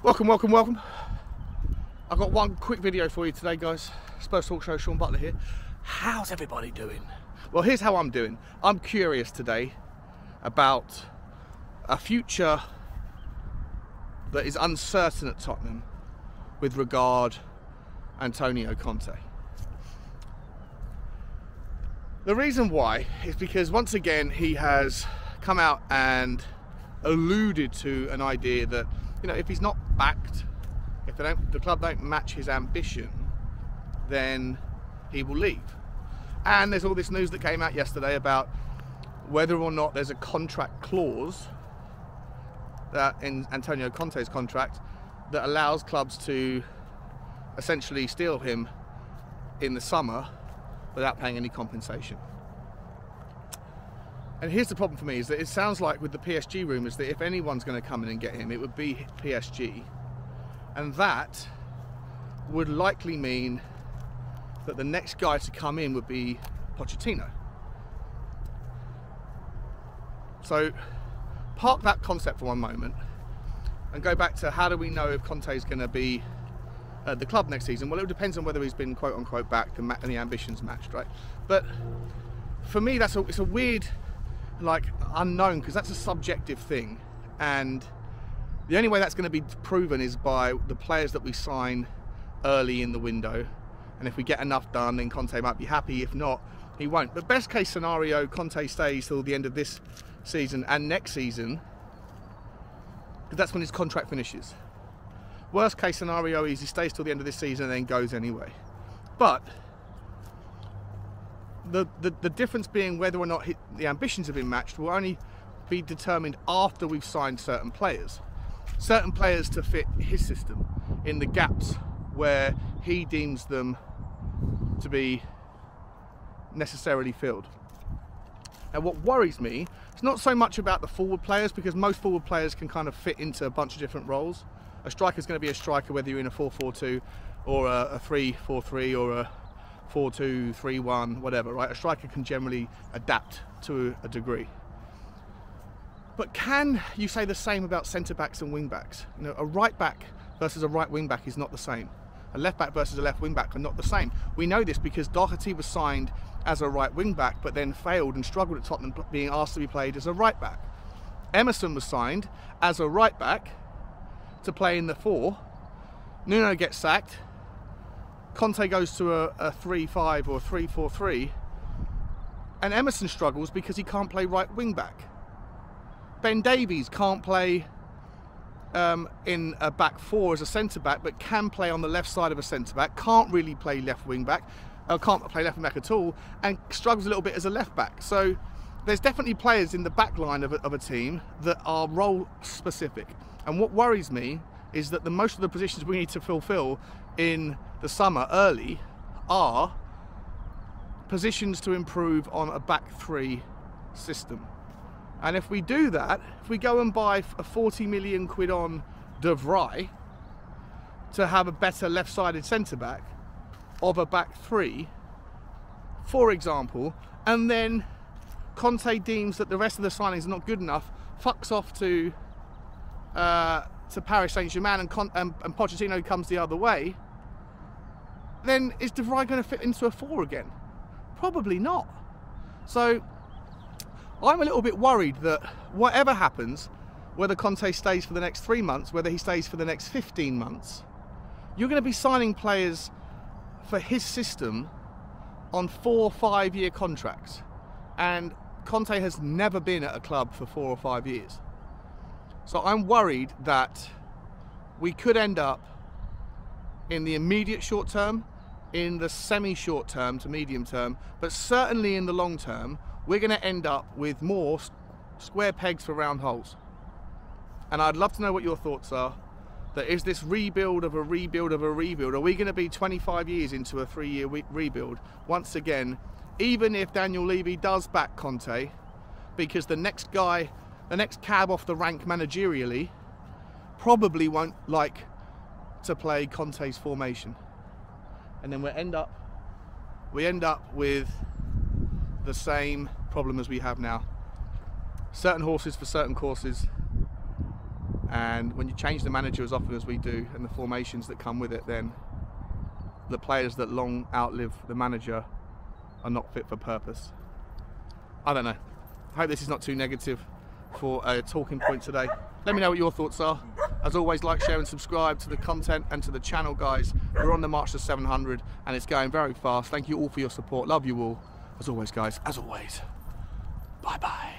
Welcome. I've got one quick video for you today, guys. Spurs Talk Show, Sean Butler here. How's everybody doing? Well, here's how I'm doing. I'm curious today about a future that is uncertain at Tottenham with regard Antonio Conte. The reason why is because once again he has come out and alluded to an idea that, you know, if he's not backed, if they don't, the club don't match his ambition, then he will leave. And there's all this news that came out yesterday about whether or not there's a contract clause that in Antonio Conte's contract that allows clubs to essentially steal him in the summer without paying any compensation. And here's the problem for me, is that it sounds like with the PSG rumours that if anyone's going to come in and get him, it would be PSG. And that would likely mean that the next guy to come in would be Pochettino. So park that concept for one moment and go back to how do we know if Conte's going to be at the club next season? Well, it depends on whether he's been quote unquote backed and the ambitions matched, right? But for me, that's it's a weird, like, unknown, because that's a subjective thing, and the only way that's going to be proven is by the players that we sign early in the window. And if we get enough done, then Conte might be happy. If not, he won't. But best case scenario, Conte stays till the end of this season and next season, because that's when his contract finishes. Worst case scenario is he stays till the end of this season and then goes anyway. But the difference being whether or not the ambitions have been matched will only be determined after we've signed certain players to fit his system in the gaps where he deems them to be necessarily filled. And what worries me, it's not so much about the forward players, because most forward players can kind of fit into a bunch of different roles. A striker's going to be a striker whether you're in a 4-4-2 or a 3-4-3 or a 4-2-3-1, whatever, right? A striker can generally adapt to a degree. But can you say the same about centre-backs and wing-backs? You know, a right-back versus a right wing-back is not the same. A left-back versus a left wing-back are not the same. We know this because Doherty was signed as a right wing-back but then failed and struggled at Tottenham, being asked to be played as a right-back. Emerson was signed as a right-back to play in the 4. Nuno gets sacked. Conte goes to a 3-5 or 3-4-3, and Emerson struggles because he can't play right wing-back. Ben Davies can't play in a back 4 as a centre-back, but can play on the left side of a centre-back, can't really play left wing-back, can't play left wing-back at all, and struggles a little bit as a left-back. So there's definitely players in the back line of a team that are role-specific. And what worries me is that most of the positions we need to fulfil in the summer early are positions to improve on a back 3 system. And if we do that, if we go and buy a 40 million quid on De Vrij to have a better left-sided centre-back of a back 3, for example, and then Conte deems that the rest of the signings are not good enough, fucks off to Paris Saint Germain, and Pochettino comes the other way, then is De Vrij going to fit into a 4 again? Probably not. So I'm a little bit worried that whatever happens, whether Conte stays for the next 3 months, whether he stays for the next 15 months, you're going to be signing players for his system on 4- or 5-year contracts. And Conte has never been at a club for 4 or 5 years. So I'm worried that we could end up in the immediate short term, in the semi-short term to medium term, but certainly in the long term, we're going to end up with more square pegs for round holes. And I'd love to know what your thoughts are. That is this rebuild of a rebuild of a rebuild? Are we going to be 25 years into a 3-year rebuild once again, even if Daniel Levy does back Conte, because the next guy, the next cab off the rank managerially, probably won't like to play Conte's formation? And then we end up with the same problem as we have now. Certain horses for certain courses, And when you change the manager as often as we do, and the formations that come with it, then the players that long outlive the manager are not fit for purpose. I don't know. I hope this is not too negative for a talking point today. Let me know what your thoughts are. As always, like, share and subscribe to the content and to the channel, guys. We're on the march to 700 and it's going very fast. Thank you all for your support. Love you all. As always, guys, as always, bye-bye.